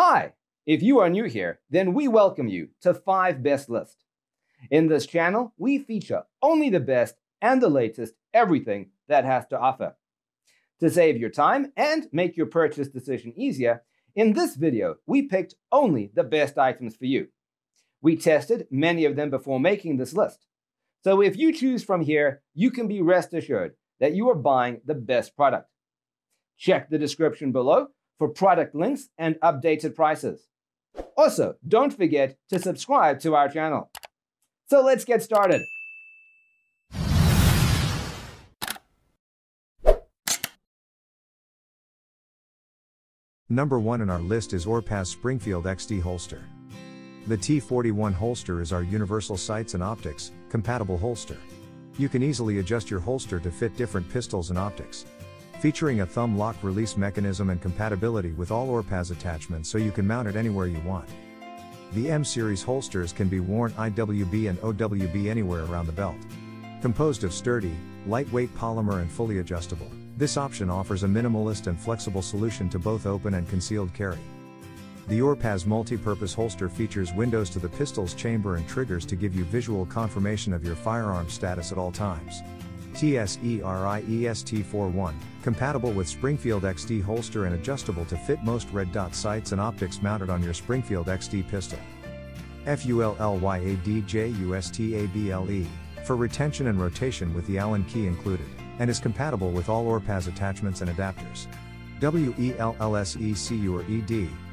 Hi! If you are new here, then we welcome you to 5 Best List. In this channel, we feature only the best and the latest everything that has to offer. To save your time and make your purchase decision easier, in this video, we picked only the best items for you. We tested many of them before making this list. So if you choose from here, you can be rest assured that you are buying the best product. Check the description below for product links and updated prices. Also, don't forget to subscribe to our channel. So let's get started. Number 1 on our list is Orpaz Springfield XD Holster. The T41 holster is our universal sights and optics compatible holster. You can easily adjust your holster to fit different pistols and optics. Featuring a thumb lock release mechanism and compatibility with all Orpaz attachments so you can mount it anywhere you want. The M-series holsters can be worn IWB and OWB anywhere around the belt. Composed of sturdy, lightweight polymer and fully adjustable, this option offers a minimalist and flexible solution to both open and concealed carry. The Orpaz multi-purpose holster features windows to the pistol's chamber and triggers to give you visual confirmation of your firearm status at all times. TSERIES T41, compatible with Springfield XD holster and adjustable to fit most red dot sights and optics mounted on your Springfield XD pistol. FULLYADJUSTABLE, for retention and rotation with the Allen key included, and is compatible with all Orpaz attachments and adapters. WELLSECURED,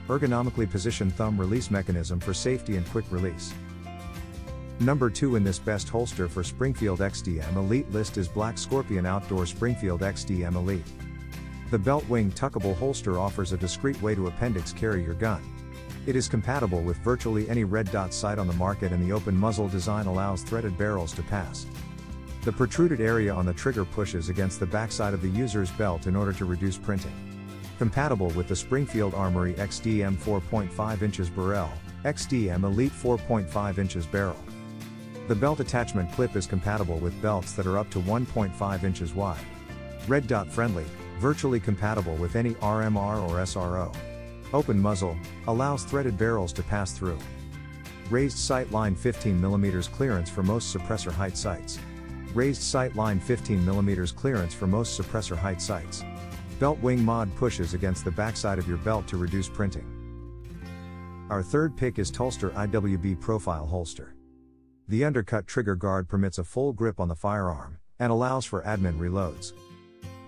ergonomically positioned thumb release mechanism for safety and quick release. Number 2 in this best holster for Springfield XDM Elite list is Black Scorpion Outdoor Springfield XDM Elite. The belt wing tuckable holster offers a discreet way to appendix carry your gun. It is compatible with virtually any red dot sight on the market, and the open muzzle design allows threaded barrels to pass. The protruded area on the trigger pushes against the backside of the user's belt in order to reduce printing. Compatible with the Springfield Armory XDM 4.5 inches Barrel, XDM Elite 4.5 inches Barrel. The belt attachment clip is compatible with belts that are up to 1.5 inches wide. Red dot friendly, virtually compatible with any RMR or SRO. Open muzzle, allows threaded barrels to pass through. Raised sight line 15mm clearance for most suppressor height sights. Raised sight line 15mm clearance for most suppressor height sights. Belt wing mod pushes against the backside of your belt to reduce printing. Our third pick is Tulster IWB Profile Holster. The undercut trigger guard permits a full grip on the firearm, and allows for admin reloads.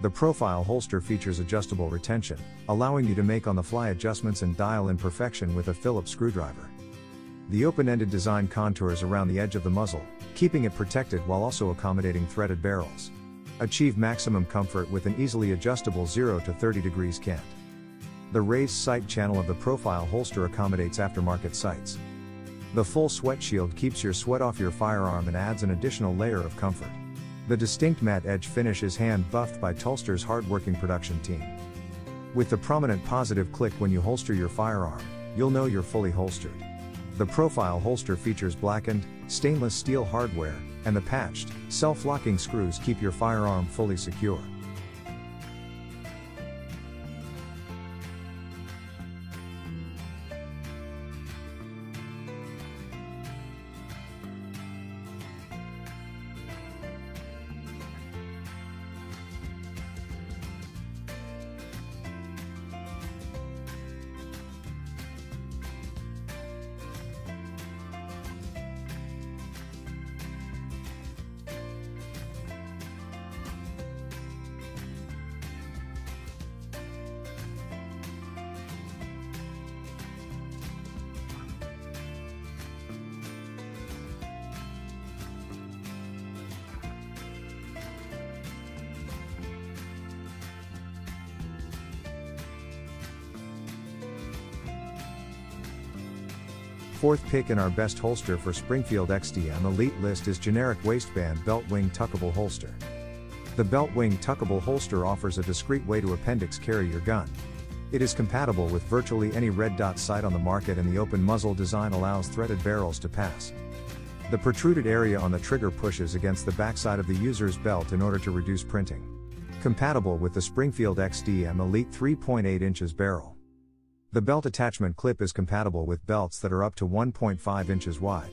The profile holster features adjustable retention, allowing you to make on-the-fly adjustments and dial in perfection with a Phillips screwdriver. The open-ended design contours around the edge of the muzzle, keeping it protected while also accommodating threaded barrels. Achieve maximum comfort with an easily adjustable 0 to 30 degrees cant. The raised sight channel of the profile holster accommodates aftermarket sights. The full sweat shield keeps your sweat off your firearm and adds an additional layer of comfort. The distinct matte edge finish is hand buffed by Tulster's hard-working production team. With the prominent positive click when you holster your firearm, you'll know you're fully holstered. The profile holster features blackened, stainless steel hardware, and the patched, self-locking screws keep your firearm fully secure. Fourth pick in our best holster for Springfield XDM Elite list is generic waistband belt wing tuckable holster. The belt wing tuckable holster offers a discreet way to appendix carry your gun. It is compatible with virtually any red dot sight on the market, and the open muzzle design allows threaded barrels to pass. The protruded area on the trigger pushes against the backside of the user's belt in order to reduce printing. Compatible with the Springfield XDM Elite 3.8 inches barrel. The belt attachment clip is compatible with belts that are up to 1.5 inches wide.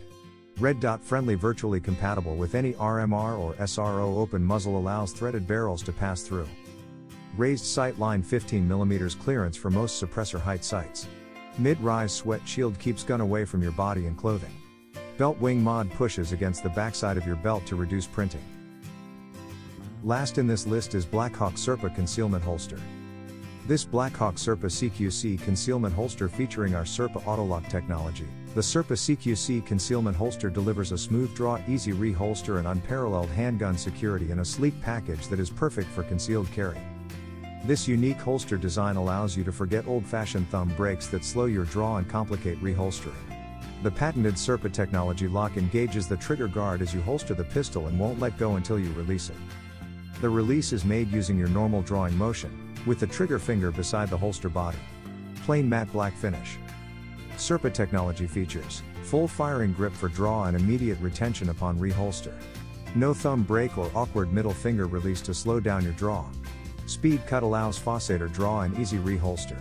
Red Dot Friendly, virtually compatible with any RMR or SRO. Open muzzle allows threaded barrels to pass through. Raised sight line, 15mm clearance for most suppressor height sights. Mid-rise sweat shield keeps gun away from your body and clothing. Belt wing mod pushes against the backside of your belt to reduce printing. Last in this list is Blackhawk Serpa Concealment Holster. This Blackhawk Serpa CQC Concealment Holster, featuring our Serpa Autolock technology, the Serpa CQC Concealment Holster delivers a smooth draw, easy reholster, and unparalleled handgun security in a sleek package that is perfect for concealed carry. This unique holster design allows you to forget old-fashioned thumb brakes that slow your draw and complicate reholstering. The patented Serpa technology lock engages the trigger guard as you holster the pistol and won't let go until you release it. The release is made using your normal drawing motion, with the trigger finger beside the holster body. Plain matte black finish. Serpa technology features full firing grip for draw and immediate retention upon reholster. No thumb brake or awkward middle finger release to slow down your draw. Speed cut allows faceter draw and easy reholster.